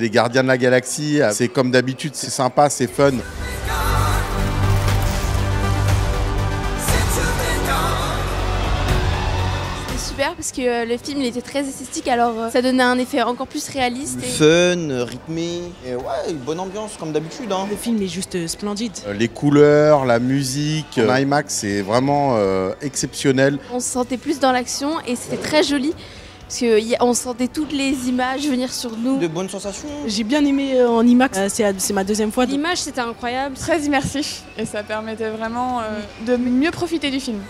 Les gardiens de la galaxie, c'est comme d'habitude, c'est sympa, c'est fun. C'était super parce que le film il était très esthétique, alors ça donnait un effet encore plus réaliste. Fun, rythmé, et ouais, une bonne ambiance comme d'habitude. Le film est juste splendide. Les couleurs, la musique, l'IMAX, c'est vraiment exceptionnel. On se sentait plus dans l'action et c'était très joli. Parce qu'on sentait toutes les images venir sur nous. De bonnes sensations. J'ai bien aimé en IMAX, c'est ma deuxième fois. L'image c'était incroyable. Très immersif et ça permettait vraiment de mieux profiter du film.